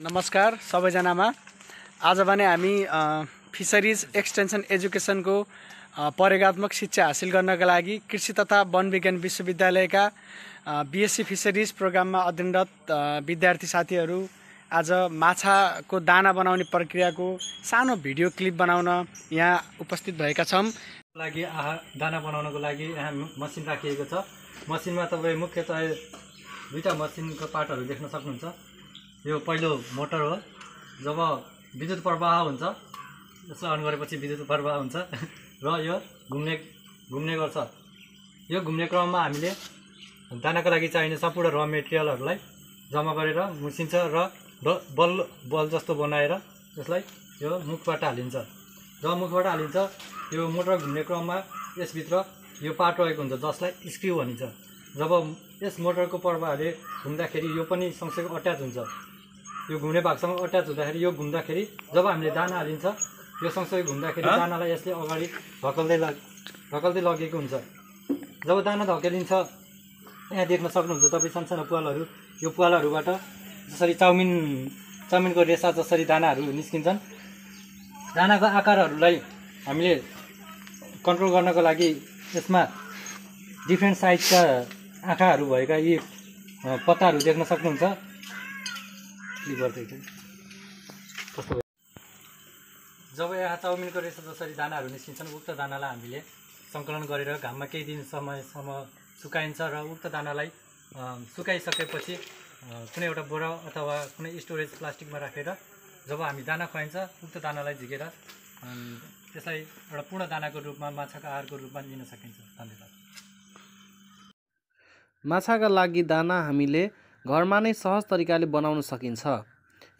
नमस्कार सबैजनामा आज भने हामी फिशरिज एक्सटेन्सन एजुकेशन को परिगात्मक शिक्षा हासिल गर्नका लागि कृषि तथा वन विज्ञान विश्वविद्यालयका बीएससी फिशरिज प्रोग्राममा अध्ययनरत विद्यार्थी साथीहरू आज माछाको दाना बनाउने प्रक्रियाको सानो भिडियो क्लिप बनाउन यहाँ उपस्थित भएका छौं। लागि दाना बनाउनको लागि यहाँ मसिन राखिएको छ। मसिनमा तपाई मुख्यतया दुईटा मसिनको पार्टहरु देख्न सक्नुहुन्छ। यो पहिलो मोटर हो, जब विद्युत प्रवाह हुन्छ यसलाई अन गरेपछि विद्युत प्रवाह हुन्छ र यो घुम्ने गर्छ। यो घुम्ने क्रममा हामीले दानाको लागि चाहिने सम्पूर्ण र मटेरियलहरुलाई जम्मा गरेर मुछिन्छ र बल जस्तो बनाएर यसलाई यो मुखबाट हालिन्छ। जब मुखबाट हालिन्छ यो मोटर घुम्ने क्रममा यसभित्र यो पार्ट रहेको हुन्छ जसलाई स्क्रू भनिन्छ। जब यस मोटरको प्रवाहले घुम्दाखेरि यो पनि सँगसँगै अट्याच हुन्छ, यो घुम्ने भागसँग अट्याच हुँदाखेरि यो घुम्दाखेरि जब हामीले दाना हालिन्छ यो सँगसँगै घुम्दाखेरि दानालाई यसले अगाडि धकल्दै लगेको हुन्छ। जब दाना धकेलिन्छ यहाँ देख्न सक्नुहुन्छ तपाईँ सानसानो प्वालहरू, यो प्वालहरूबाट जसरी चाउमिनको रेसा जसरी दानाहरू निस्किन्छन्। दानाको आकारहरूलाई हामीले कन्ट्रोल गर्नको लागि यसमा डिफ्रेन्ट साइजका आँखाहरू भएका यी पत्ताहरू देख्न सक्नुहुन्छ। जब यहाँ चाउमिनको रेसा जसरी दानाहरू निस्किन्छन् उक्त दानालाई हामीले सङ्कलन गरेर घाममा केही दिन समयसम्म सुकाइन्छ र उक्त दानालाई सुकाइसकेपछि कुनै एउटा बोरा अथवा कुनै स्टोरेज प्लास्टिकमा राखेर जब हामी दाना खुवाइन्छ उक्त दानालाई झिकेर त्यसलाई एउटा पूर्ण दानाको रूपमा माछाको आहारको रूपमा लिन सकिन्छ। धन्यवाद। माछाका लागि दाना हामीले घरमा नै सहज तरिकाले बनाउन सकिन्छ।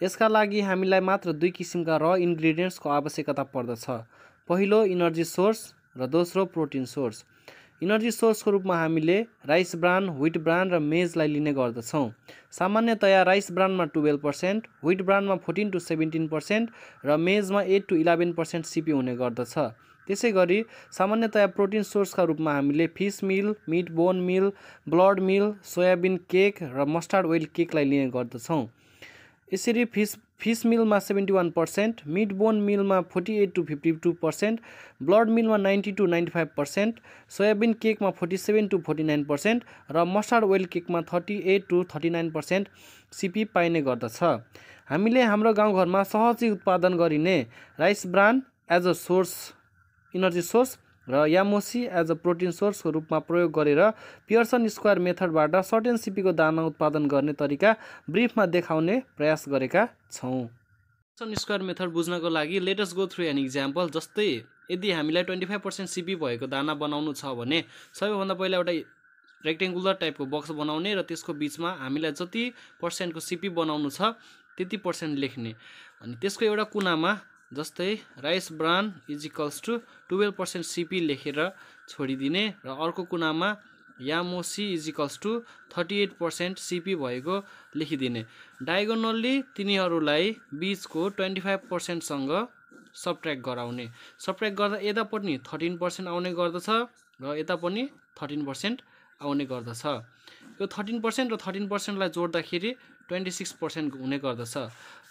यसका लागि हामीलाई मात्र दुई किसिमका र इन्ग्रेडियन्ट्सको आवश्यकता पर्दछ। पहिलो इनर्जी सोर्स र दोस्रो प्रोटिन सोर्स। इनर्जी सोर्सको रूपमा हामीले राइस ब्रान, ह्विट ब्रान र मेजलाई लिने गर्दछौं। सामान्यतया राइस ब्रानमा 12%, ह्विट ब्रानमा 14 to 17% र मेजमा 8 to 11% सिपी हुने गर्दछ। त्यसैगरी सामान्यतया प्रोटिन सोर्सका रूपमा हामीले fish meal, meat bone meal, blood meal, soybean cake र मस्टर्ड ओइल केकलाई लिने गर्दछौं। यसरी फिस मिलमा 71%, मिट बोन मिलमा 48 to 52%, ब्लड मिलमा 90 to 95%, सोयाबिन केकमा 47 to 49% र मस्टर्ड ओइल केकमा 38 to 39% सिपी पाइने गर्दछ। हामीले हाम्रो गाउँघरमा सहजै उत्पादन गरिने rice bran as a source energy source र यामोसी एज अ प्रोटिन सोर्सको रूपमा प्रयोग गरेर पियर्सन स्क्वायर मेथडबाट सर्टेन सिपीको दाना उत्पादन गर्ने तरिका ब्रिफमा देखाउने प्रयास गरेका छौं। पियर्सन स्क्वायर मेथड बुझ्नको लागि let us go through an example. जस्तै यदि हामीलाई 25% सिपी भएको दाना बनाउनु छ भने सबैभन्दा पहिला एउटा रेक्टेङ्गुलर टाइपको बक्स बनाउने र त्यसको बीचमा हामीलाई जति पर्सेन्टको सिपी बनाउनु छ त्यति पर्सेन्ट लेख्ने। अनि त्यसको एउटा कुनामा जस्तै rice bran is equals to 12% CP लेखेर छोडिदिने र अर्को कुनामा यामोसी इजिकल्स टू 38% सीपी भएको लेखिदिने। डायगोनल्ली तिनीहरूलाई बीचको 25% सँग सबट्र्याक्ट गराउने। सबट्र्याक्ट गर्दा यता पनि 13% आउने गर्दछ र यता पनि 13% आउने गर्दछ। यो 13% र 13%लाई जोड्दाखेरि 26% हुने गर्दछ।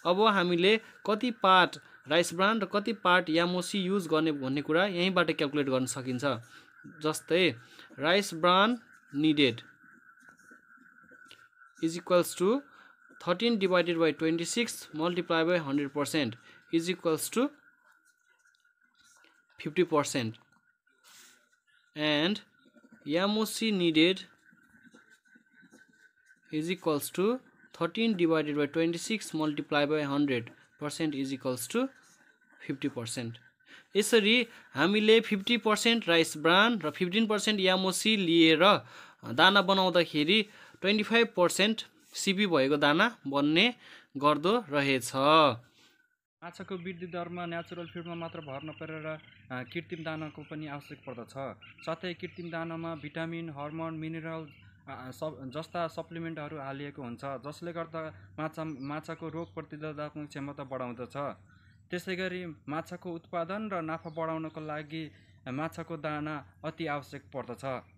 अब हामीले कति पार्ट राइस ब्रान र कति पार्ट यामोसी यूज गर्ने भन्ने कुरा यहींबाट क्याल्कुलेट गर्न सकिन्छ। जस्तै rice bran needed is equals to 13 divided by 26 multiplied by 100% is equals to 50% and यामोसी needed is equals to 13 divided by 26 multiplied by 100% is equals to 50%। यसरी हामीले 50% राइस ब्रान र 15% यामोसी लिएर दाना बनाउँदाखेरि 25% सिपी भएको दाना बन्ने गर्दो रहेछ। माछाको वृद्धि दरमा नेचुरल फिडमा मात्र भर नपरेर कृत्रिम दानाको पनि आवश्यक पर्दछ। साथै कृत्रिम दानामा भिटामिन, हर्मोन, मिनरल जस्ता सप्लिमेन्टहरू हालिएको हुन्छ जसले गर्दा माछाको रोग प्रतिरोधात्मक क्षमता बढाउँदछ। त्यसैगरी माछाको उत्पादन र नाफा बढाउनको लागि माछाको दाना अति आवश्यक पर्दछ।